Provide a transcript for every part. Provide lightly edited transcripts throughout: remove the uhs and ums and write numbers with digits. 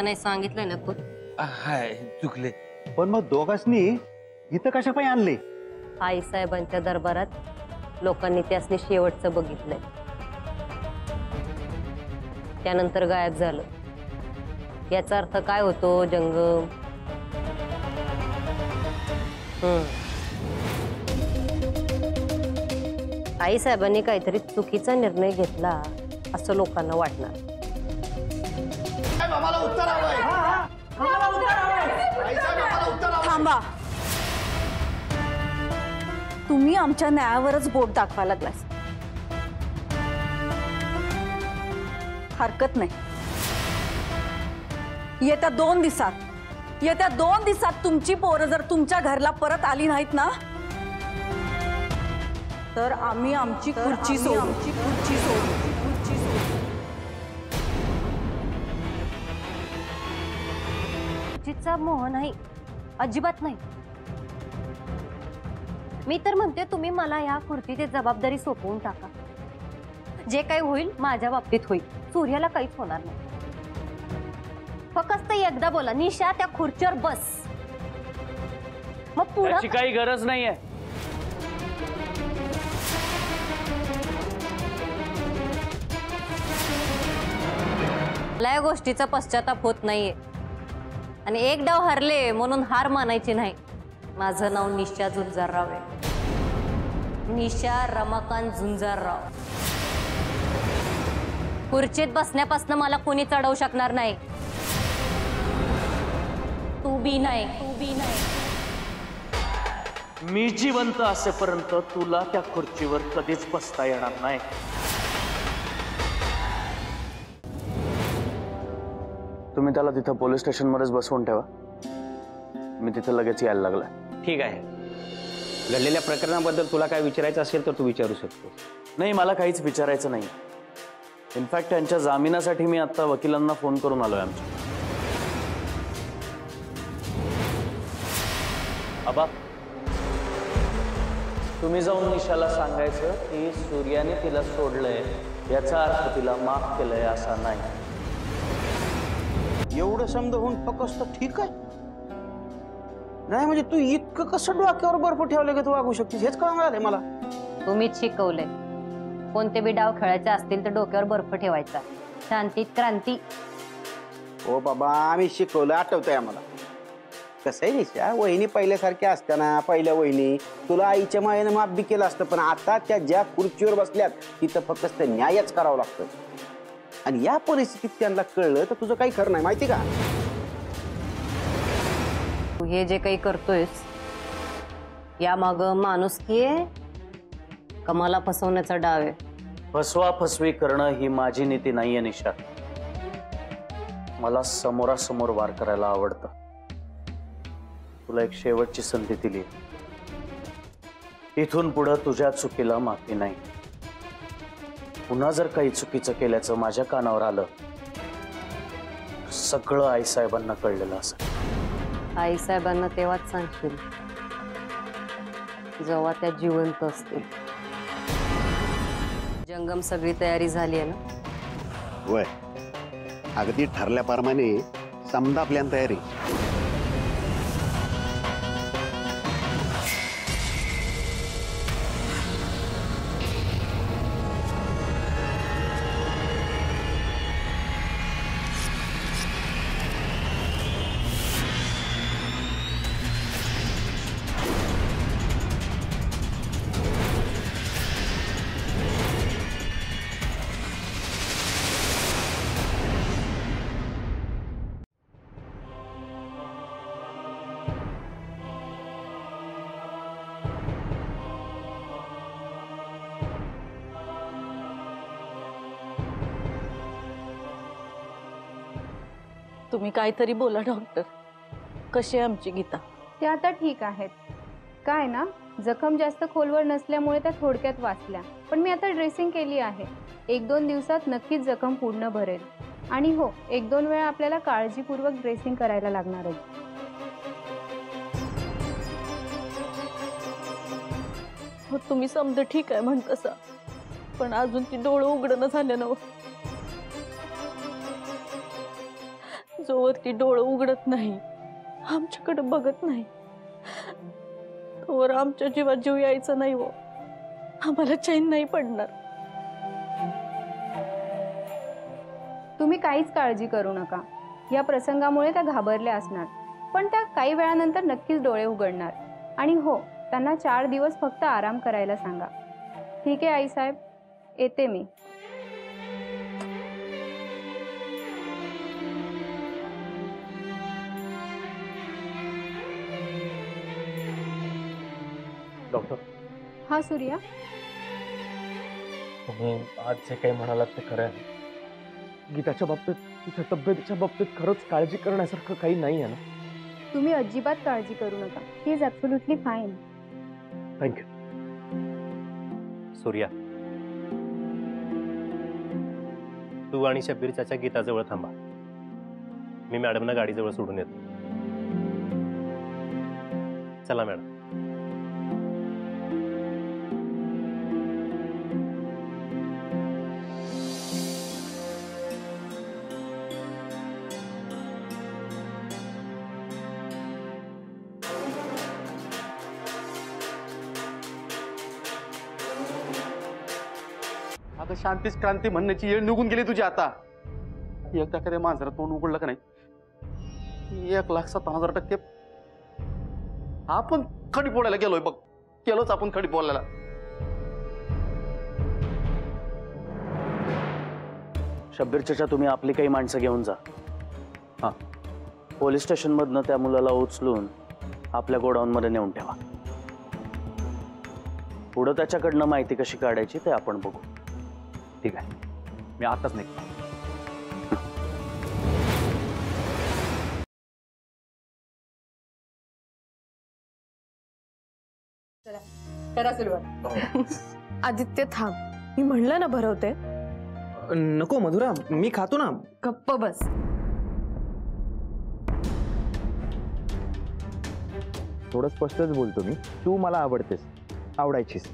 नाही सांगितलं ना पण हाय चुकले पण मग दोघांनी इथं कशा पाय आणले? आई साहेबांच्या दरबारात लोकांनी त्यासने शेवटचं बघितलंय त्यानंतर गायब झालं याचा अर्थ काय होतो जंगम? आई साहेबांनी काहीतरी चुकीचा निर्णय घेतला असं लोकांना वाटणार। थांबा तुम्ही आमच्या न्यायावरच बोट दाखवा लागलास हरकत नाही येत्या दोन दिवसात तुमची पोरं जर तुमच्या घरला परत आली नाहीत ना तर आम्ही आमची खुर्ची सोडू। जिचा मोह नाही अजिबात नाही मी तर म्हणते तुम्ही मला या कुर्तीची जबाबदारी सोपवून टाका जे काही होईल माझ्या बाबतीत होईल सूर्याला काहीच होणार नाही फक्त एकदा बोला निशा त्या खुर्चीवर बस मग पुढे त्याची काही गरज नाहीये लय गोष्टीचा पश्चाताप होत नाहीये आणि एक डाव हरले म्हणून हार मानायची नाही। माझं नाव निशा झुंजारराव आहे निशा रमाकांत झुंजारराव खुर्चीत बसण्यापासून मला कोणी चढवू शकणार नाही तू बी नाही मी जिवंत असेपर्यंत तुला त्या खुर्चीवर कधीच बसता येणार नाही। तुम्ही त्याला तिथं पोलीस स्टेशन मध्येच बसवून ठेवा मी तिथं लगेच यायला लागला। ठीक आहे घडलेल्या प्रकरणाबद्दल तुला काय विचारायचं असेल तर तू विचारू शकतो। नाही मला काहीच विचारायचं नाही इनफॅक्ट त्यांच्या जामिनासाठी मी आता वकिलांना फोन करून आलोय। आबा तुम्ही जाऊन निशाला सांगायचं की सूर्याने तिला सोडलंय याचा अर्थ तिला माफ केलंय असा नाही एवढं समजावून फक्त ठीक आहे नाही म्हणजे तू इतकं कसं डोक्यावर बर्फ ठेवलं की तू वागू शकतेस हेच कळणार आहे मला। तुम्हीच शिकवलंय कोणते बी डाव खेळायचे असतील तर डोक्यावर बर्फ ठेवायचा शांतीत क्रांती। ओ बाबा आम्ही शिकवलं आठवतंय आम्हाला कसं आहे निशा वहिनी पहिल्यासारख्या असताना पहिल्या वहिनी तुला आईच्या मायेने माफ बी केलं असतं पण आता त्या ज्या खुर्चीवर बसल्यात तिथं फक्त न्यायच करावं लागतं आणि या परिस्थितीत त्यांना कळलं तर तुझं काही खरं नाही माहिती का। तू हे जे काही करतोयस या माग माणुसकी कमाला फसवण्याचा डाव आहे। फसवा फसवी करणं ही माझी नीती नाहीये निशा मला समोरासमोर वार करायला आवडतं तुला एक शेवटची संधी दिली इथून पुढे तुझ्या चुकीला माफी नाही पुन्हा जर काही चुकीचं केल्याचं माझ्या कानावर आलं सगळं आई साहेबांना कळलेलं असं आई साहेबांना तेव्हाच सांगशील जेव्हा त्या जिवंत असतील। जंगम सगळी तयारी झाली आहे ना? वय अगदी ठरल्याप्रमाणे समदा प्लॅन तयारी। तुम्ही काहीतरी बोला डॉक्टर कशी आहे आमची गीता? ते आता ठीक आहेत काय ना जखम जास्त खोलवर नसल्यामुळे त्या थोडक्यात वाचल्या पण मी आता ड्रेसिंग केली आहे 1-2 दिवसात नक्कीच जखम पूर्ण भरेल आणि हो 1-2 वेळा आपल्याला काळजीपूर्वक ड्रेसिंग करायला लागणार आहे। हो तुम्ही समजा ठीक आहे म्हणतसा पण अजून ती डोळे उघडणं झाले ना वरती डोळे उघडत नाही, आमच्याकडे बघत नाही, तोवर आमच्या जीवात जीव यायचा नाही हो। आम्हाला चैन नाही पडणार। तुम्ही काहीच काळजी करू नका। या प्रसंगामुळे त्या घाबरल्या असणार, पण त्या काही वेळानंतर नक्कीच डोळे उघडणार। आणि हो, त्यांना 4 दिवस फक्त आराम करायला सांगा। ठीक आहे आई साहेब, येते मी। डॉक्टर। हाँ सूर्या, तुम्हें आज जे काही म्हणालात ते खरं आहे। गीताच्या बाबतीत, तिच्या तब्येतीच्या बाबतीत खरंच काळजी करण्यासारखं काही नाही आहे ना। तुम्ही अजिबात काळजी करू नका। He is absolutely fine. Thank you. Surya, तू आणि शब्बीर चाचा गीताजवळ थांबा, मी मॅडमना गाडीजवळ सोडून येतो। चला मॅडम। शांतीस क्रांती म्हणण्याची येळ निघून गेली तुझी। आता एकदा कधी मांजरा तोंड उघडलं का नाही 1,70,000% आपण खडी पोळायला गेलोय बघ। केलोच आपण खडी पोळायला। शब्बीर चाचा, तुम्ही आपली काही माणसं घेऊन जा। हां, पोलीस स्टेशन मधनं त्या मुलाला उचलून आपल्या गोडाऊन मध्ये नेऊन ठेवा। पुढे त्याच्याकडनं माहिती कशी काढायची ते आपण बघू। ठीक आहे, मी आताच निघतो। चला करा सुरुवात। आदित्य थांब, मी म्हणलं ना भरवते। नको मधुरा, मी खातो ना। गप्प बस। थोडं स्पष्टच बोलतो मी। तू मला आवडतेस, आवडायचीस,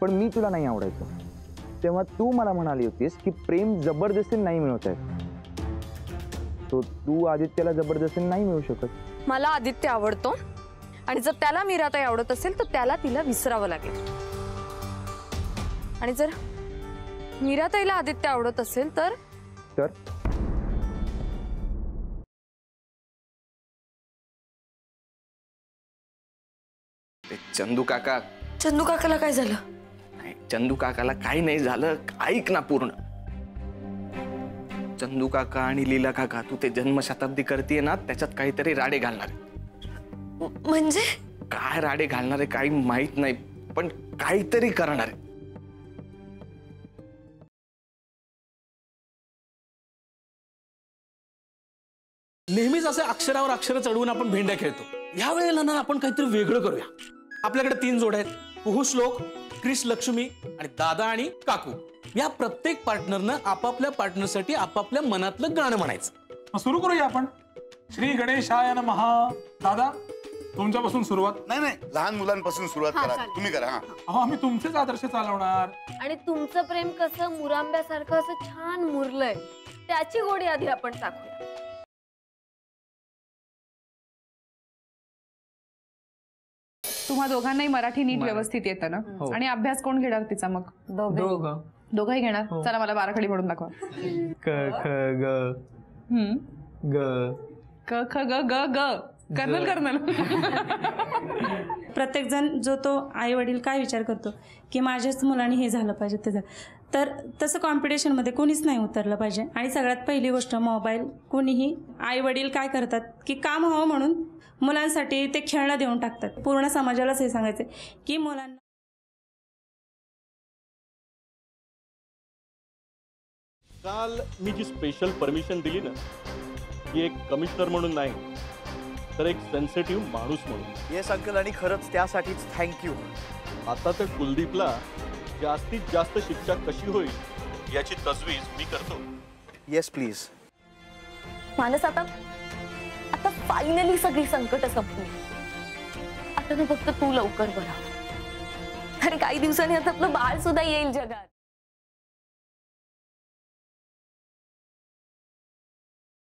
पण मी तुला नाही आवडायचो। तेव्हा तू मला म्हणाली होतीस की प्रेम जबरदस्तीने नाही मिळत आहे, तो तू आदित्यला जबरदस्तीने नाही मिळू शकत। मला आदित्य आवडतो आणि जर त्याला मीराताई आवडत असेल तर त्याला तिला विसरावं लागेल, आणि जर मीराताईला आदित्य आवडत असेल तर चंदू काका। चंदू काकाला काय झालं? चंदू काकाला काही नाही झालं, ऐक ना पूर्ण। चंदू काका आणि लीला काका, तू ते जन्मशताब्दी करते ना, त्याच्यात काहीतरी राडे घालणार। म्हणजे काय राडे घालणार आहे काही माहित नाही, पण काहीतरी करणार आहे। नेहमीच असे अक्षरावर अक्षर चढवून आपण भेंड्या खेळतो। या वेळेला ना आपण काहीतरी वेगळं करूया। आपल्याकडे 3 जोड्या आहेत, कुहू श्लोक, क्रिश लक्ष्मी आणि दादा आणि काकू। या प्रत्येक पार्टनरनं आपापल्या पार्टनरसाठी आपापल्या मनातलं गाणं म्हणायचं। सुरू करूया आपण। श्री गणेशाय नमः। दादा, तुमच्यापासून सुरुवात। नाही नाही, लहान मुलांपासून सुरुवात करा, तुम्ही करा। हा, आम्ही तुमचेच आदर्श चालवणार। आणि तुमचं प्रेम कसं मुरांब्यासारखं असं छान मुरलंय, त्याची गोडी आधी आपण टाकूया। तुम्हा दोघांनाही मराठी नीट व्यवस्थित येतं ना? आणि अभ्यास कोण घेणार तिचा? मग दोघंही घेणार। चला मला 12 खडी म्हणून दाखवा। क ख ग ग क ख ग ग ग। Colonel colonel. प्रत्येक जण जो तो आई वडील काय विचार करतो की माझ्याच मुलाने हे झालं पाहिजे ते झालं, तर तसं कॉम्पिटिशनमध्ये कोणीच नाही उतरलं पाहिजे। आणि सगळ्यात पहिली गोष्ट मोबाईल, कोणीही आई वडील काय करतात की काम हवं म्हणून मुलांसाठी ते खेळणं देऊन टाकतात। पूर्ण समाजालाच हे सांगायचं की मुलांना काल मी जी स्पेशल परमिशन दिली ना, ती एक कमिशनर म्हणून नाही तर एक सेन्सिटिव्ह माणूस म्हणून। येस अंकल, आणि खरंच त्यासाठीच थँक्यू। आता तर कुलदीपला जास्तीत जास्त शिक्षा कशी होईल याची तजवीज मी करतो। Yes please. मानस, आता आता फायनली सगळी संकट संपली। आता फक्त तू लवकर बरा, अरे काही दिवसांनी आता आपलं बाळ सुद्धा येईल जगात।